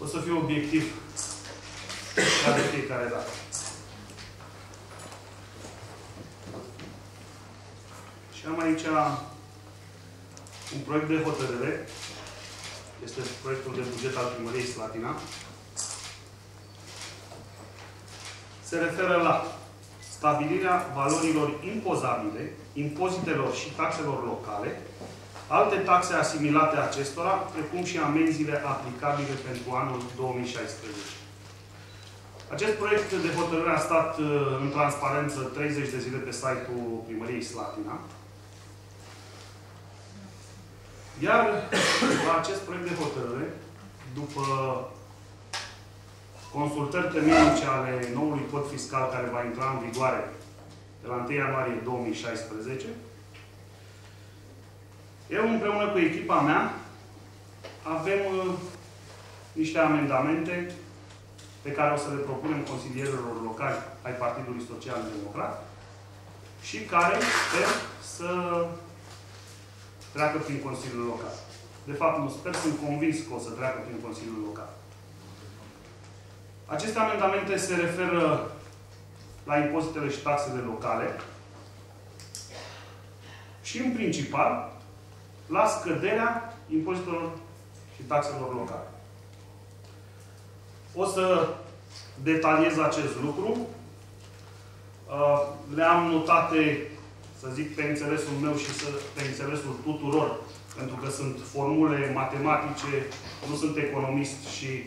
O să fiu obiectiv ca de fiecare dată. Și am aici un proiect de hotărâre. Este proiectul de buget al primăriei Slatina. Se referă la stabilirea valorilor impozabile, impozitelor și taxelor locale, alte taxe asimilate acestora, precum și amenziile aplicabile pentru anul 2016. Acest proiect de hotărâre a stat în transparență 30 de zile pe site-ul primăriei Slatina. Iar la acest proiect de hotărâre, după consultări temenice ale noului cod fiscal care va intra în vigoare de la 1 ianuarie 2016, eu împreună cu echipa mea avem niște amendamente pe care o să le propunem consilierilor locali ai Partidului Social-Democrat și care sper să treacă prin Consiliul Local. De fapt, nu sper, sunt convins că o să treacă prin Consiliul Local. Aceste amendamente se referă la impozitele și taxele locale și, în principal, la scăderea impozitelor și taxelor locale. O să detaliez acest lucru. Le-am notate, să zic, pe înțelesul meu și pe înțelesul tuturor, pentru că sunt formule matematice, nu sunt economist și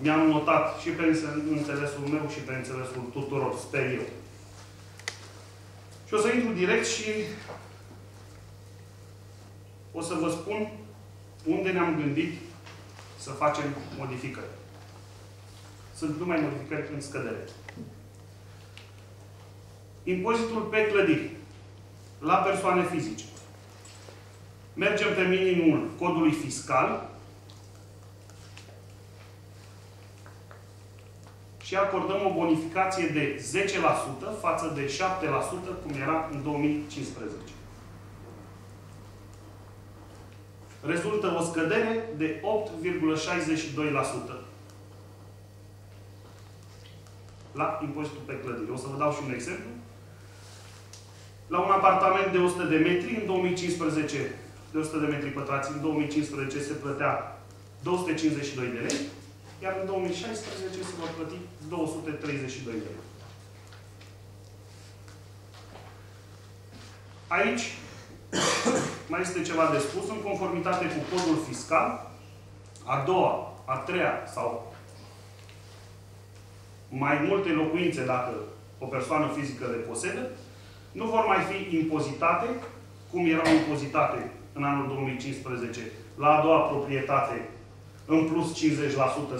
mi-am notat și pe înțelesul meu și pe înțelesul tuturor, sper eu. Și o să intru direct și o să vă spun unde ne-am gândit să facem modificări. Sunt numai modificări în scădere. Impozitul pe clădiri la persoane fizice. Mergem pe minimul codului fiscal și acordăm o bonificație de 10% față de 7% cum era în 2015. Rezultă o scădere de 8,62% la impozitul pe clădire. O să vă dau și un exemplu. La un apartament de 100 de metri, în 2015, de 100 de metri pătrați, în 2015 se plătea 252 de lei, iar în 2016 se vor plăti 232 de lei. Aici mai este ceva de spus. În conformitate cu codul fiscal, a doua, a treia sau mai multe locuințe, dacă o persoană fizică le posedă, nu vor mai fi impozitate, cum erau impozitate în anul 2015. La a doua proprietate în plus 50%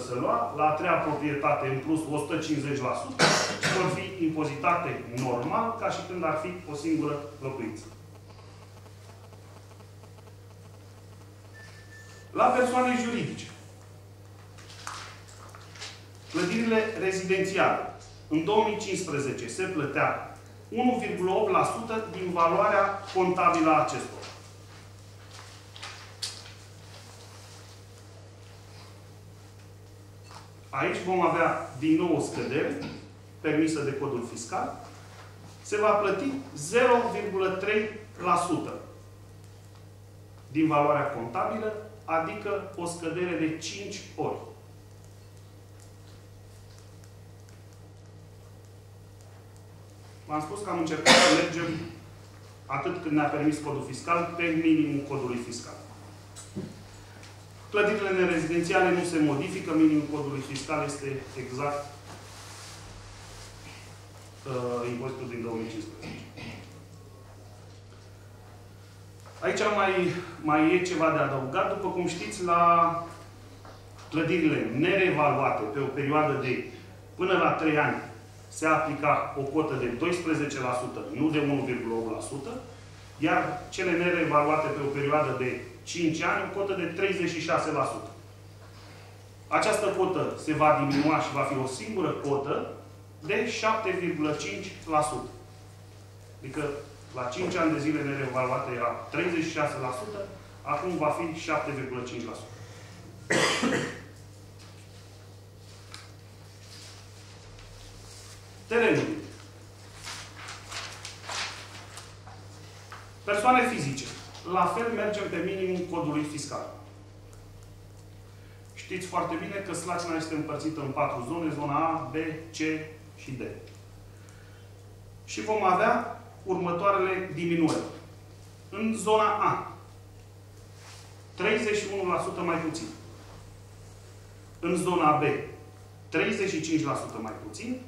se lua, la a treia proprietate în plus 150% și vor fi impozitate normal, ca și când ar fi o singură locuință. La persoane juridice. Clădirile rezidențiale. În 2015 se plătea 1,8% din valoarea contabilă a acestora. Aici vom avea din nou o scădere permisă de codul fiscal. Se va plăti 0,3% din valoarea contabilă, adică o scădere de 5 ori. V-am spus că am încercat să mergem, atât când ne-a permis codul fiscal, pe minimul codului fiscal. Clădirile nerezidențiale nu se modifică, minimul codului fiscal este exact impozitul din 2015. Aici mai e ceva de adăugat. După cum știți, la clădirile nerevaluate pe o perioadă de până la 3 ani, se aplica o cotă de 12%, nu de 1,8%, iar cele nerevaluate pe o perioadă de 5 ani, o cotă de 36%. Această cotă se va diminua și va fi o singură cotă de 7,5%. Adică la 5 ani de zile nerevaluate era 36%, acum va fi 7,5%. terenului. Persoane fizice. La fel mergem pe minimum codului fiscal. Știți foarte bine că Slatina este împărțită în 4 zone, zona A, B, C și D. Și vom avea următoarele diminuări. În zona A, 31% mai puțin. În zona B, 35% mai puțin.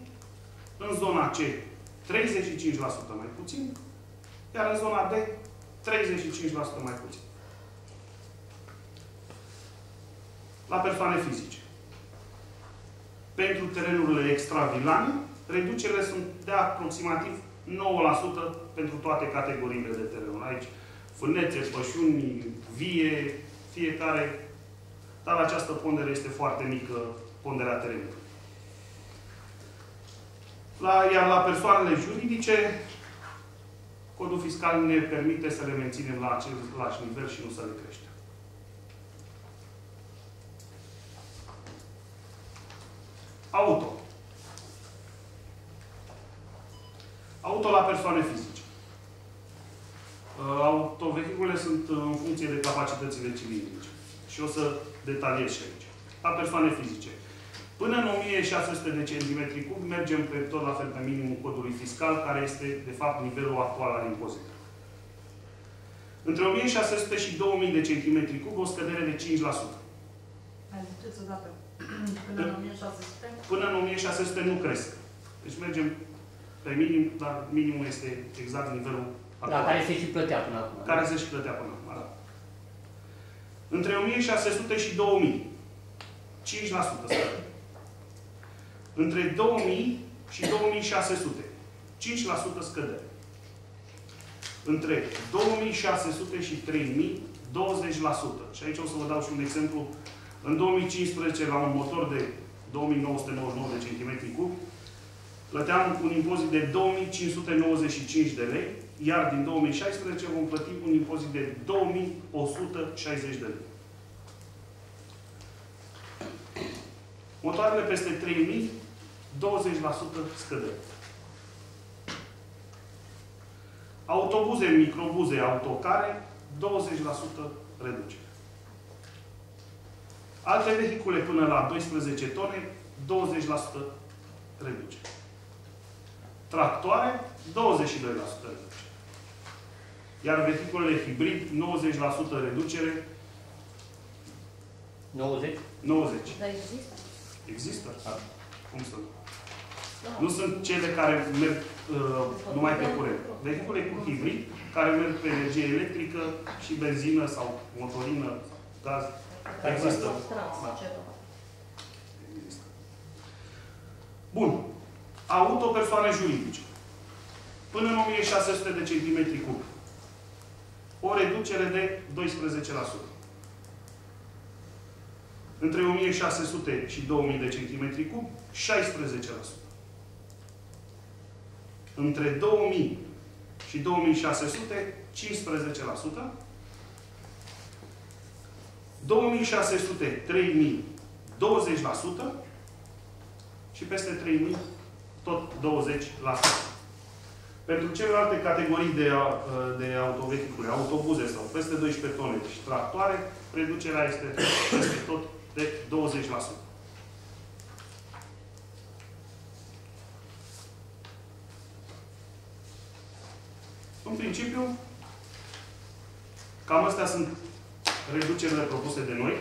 În zona C, 35% mai puțin. Iar în zona D, 35% mai puțin. La persoane fizice. Pentru terenurile extravilane, reducerile sunt de aproximativ 9% pentru toate categoriile de terenuri. Aici fânețe, pășuni, vie, fiecare. Dar această pondere este foarte mică, ponderea terenului. Iar la persoanele juridice, codul fiscal ne permite să le menținem la același nivel și nu să le creștem. Auto. Auto la persoane fizice. Autovehiculele sunt în funcție de capacitățile cilindrice. Și o să detaliez și aici. La persoane fizice. Până în 1600 de cm3, mergem pe tot la fel pe minimul codului fiscal, care este, de fapt, nivelul actual al impozitelor. Între 1600 și 2000 de cm3, o scădere de 5%. Mai ziceți odată. Până în 1600? Până în 1600 nu cresc. Deci mergem pe minim, dar minimul este exact nivelul actual. Da, care se și plătea până acum. Care se și plătea până acum, da. Între 1600 și 2000, 5% scădere. Între 2000 și 2600, 5% scădere. Între 2600 și 3000, 20%. Și aici o să vă dau și un exemplu. În 2015, la un motor de 2999 de cm3, plăteam un impozit de 2595 de lei, iar din 2016 vom plăti un impozit de 2160 de lei. Motoarele peste 3000, 20% scădere. Autobuze, microbuze, autocare, 20% reducere. Alte vehicule până la 12 tone, 20% reducere. Tractoare, 22% reducere. Iar vehiculele hibrid, 90% reducere. 90? 90. Dar există? Există? Da. Cum să nu? Da. Nu sunt cele care merg numai pe curent. Vehicule cu hibrid, care merg pe energie electrică și benzină sau motorină, gaz. Există. Există. Bun. Auto, persoane juridice. Până în 1600 de cm3. O reducere de 12%. Între 1600 și 2000 de cm3, 16%. Între 2000 și 2600, 15%. 2600, 3000, 20% și peste 3000, tot 20%. Pentru celelalte categorii de autovehicule, autobuze sau peste 12 tone și tractoare, reducerea este peste tot de 20%. În principiu, cam astea sunt reducerile propuse de noi.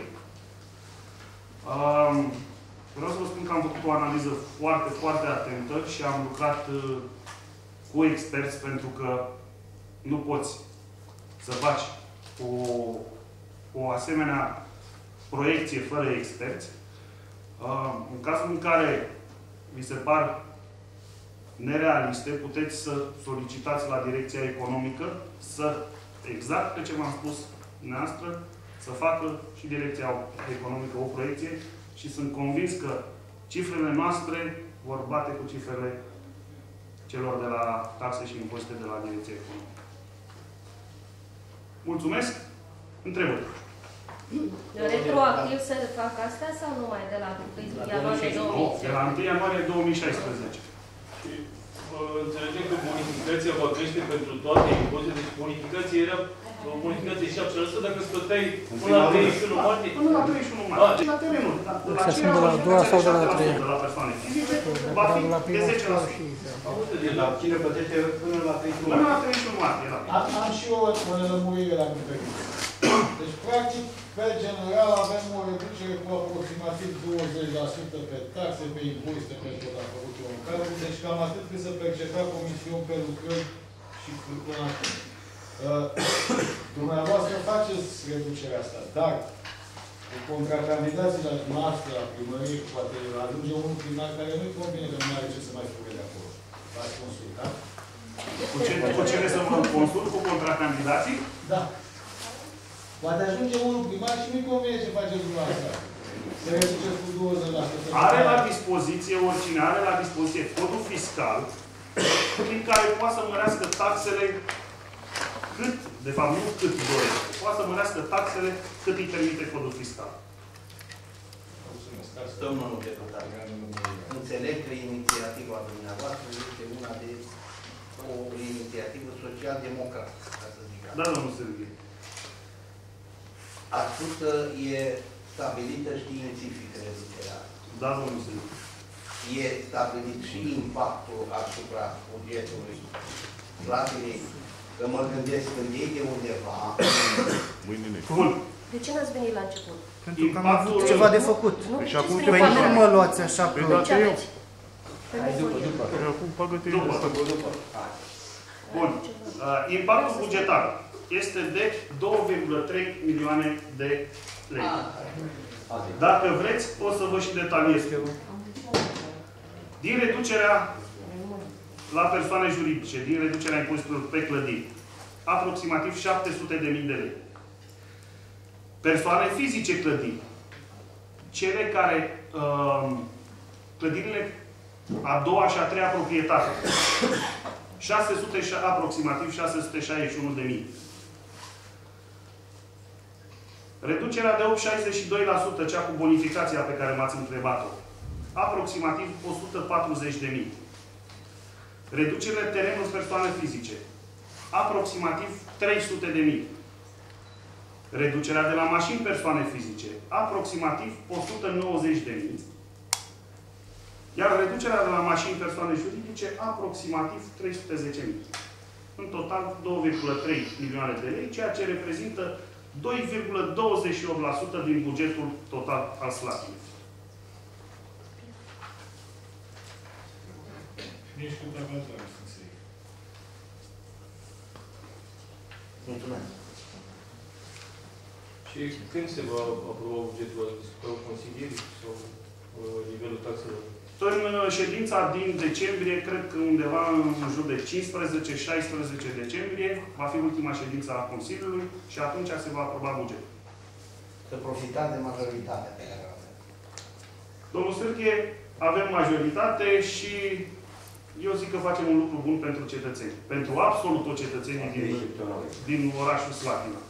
Vreau să vă spun că am făcut o analiză foarte, foarte atentă și am lucrat cu experți, pentru că nu poți să faci o asemenea proiecție fără experți. În cazul în care vi se par nerealiste, puteți să solicitați la Direcția Economică să, exact pe ce v-am spus noastră, să facă și Direcția Economică o proiecție și sunt convins că cifrele noastre vor bate cu cifrele celor de la taxe și impozite de la Direcția Economică. Mulțumesc! Întrebări. Retroactiv se fac astea sau numai de la 1 ianuarie 2016? De la 1 ianuarie 2016. Cu Înțelegem că bonificația va crește pentru toate impozite, deci bonificația era bonificația 7% dacă scăteai până la 31 martie. Până la 31 martie. La terenul. Se schimbă la 2 sau la 3. De la persoane fizice va fi de 10%. De la cine plătește până la 31 martie. Până la 31 martie. Am și eu o lămurire la mine. Deci, practic, pe general, avem o reducere cu aproximativ 20% pe taxe, pe impozite pentru la făcutul în cazul. Deci, cam atât cât se percepea comisiuni pe lucrări și până acum. Dumneavoastră faceți reducerea asta, dar contra candidații la noastră, la primărie, poate ajunge unul primar care nu-i convine, că nu are ce să mai spune de acolo. V-ați consultat? Cu ce ne să mă consult? Cu contra candidații? Da. Poate ajunge unul primar și nu-i convine ce face dumneavoastră. Se reduceți cu 20%. Are la dispoziție, oricine are la dispoziție codul fiscal, prin care poate să mărească taxele cât, de fapt nu cât dorește, poate să mărească taxele cât îi permite codul fiscal. Mulțumesc. Stăm domnul deputat. Înțeleg că inițiativa dumneavoastră este una de o inițiativă social-democrată, ca să zic. Da, domnul Serghie. Ascultă e stabilită științific reducerea. Da, domnul Serghie. E stabilit și impactul asupra bugetului platinei. Că mă gândesc când ei de undeva... Bun. De ce n-ați venit la început? Pentru că am avut ceva de făcut. Și acum te faci. Nu mă luați așa pe loc. Ce aveți? Hai după. Acum pagă-te eu. După. Bun. Impactul bugetar este de 2,3 milioane de lei. Dacă vreți, o să vă și detaliez. Din reducerea la persoane juridice, din reducerea impozitelor pe clădiri, aproximativ 700.000 de lei. Persoane fizice clădiri, cele care, clădirile a doua și a treia proprietate, aproximativ 661.000. Reducerea de 8,62%, cea cu bonificația pe care m-ați întrebat-o, aproximativ 140.000. Reducerile terenului persoane fizice, aproximativ 300.000. Reducerea de la mașini persoane fizice, aproximativ 190.000. Iar reducerea de la mașini persoane juridice, aproximativ 310.000. În total, 2,3 milioane de lei, ceea ce reprezintă 2,28% din bugetul total al Slatinei. Nici cu tabatoare, sunt sigur. Mulțumesc. Și când se va aproba bugetul la consilierii sau nivelul taxelor? În ședința din decembrie, cred că undeva în jur de 15-16 decembrie, va fi ultima ședință a Consiliului și atunci se va aproba bugetul. Să profitați de majoritatea pe care o aveți. Domnul Sârghie, avem majoritate și eu zic că facem un lucru bun pentru cetățeni. Pentru absolut toți cetățenii din orașul Slatina.